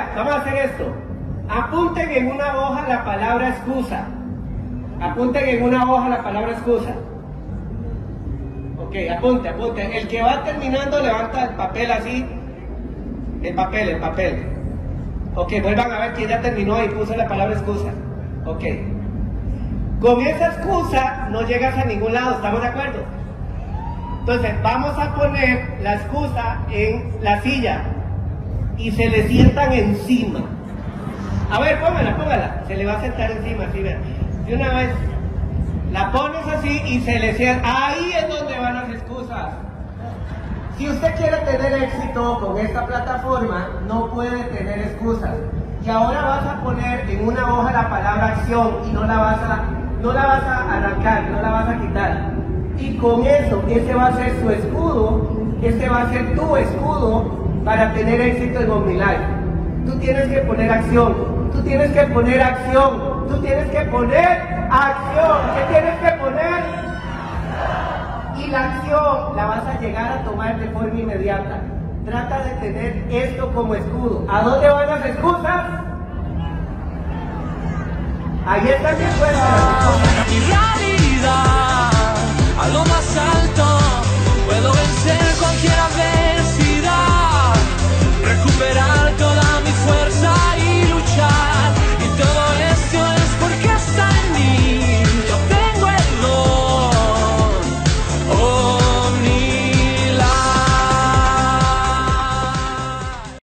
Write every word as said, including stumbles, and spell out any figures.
Mira, vamos a hacer esto. Apunten en una hoja la palabra excusa. Apunten en una hoja la palabra excusa. Ok, apunte, apunte. El que va terminando levanta el papel así. El papel, el papel. Ok, vuelvan a ver quién ya terminó y puso la palabra excusa. Ok. Con esa excusa no llegas a ningún lado, ¿estamos de acuerdo? Entonces vamos a poner la excusa en la silla y se le sientan encima. A ver, póngala, póngala. Se le va a sentar encima, así, vean. De una vez la pones así y se le sienta. Ahí es donde van las excusas. Si usted quiere tener éxito con esta plataforma, no puede tener excusas. Y ahora vas a poner en una hoja la palabra acción y no la vas a, no la vas a arrancar, no la vas a quitar. Y con eso, ese va a ser su escudo, ese va a ser tu escudo para tener éxito en OMNILIFE. Tú tienes que poner acción, tú tienes que poner acción, tú tienes que poner acción, ¿qué tienes que poner? Y la acción la vas a llegar a tomar de forma inmediata. Trata de tener esto como escudo. ¿A dónde van las excusas? Ahí están mis fuerzas.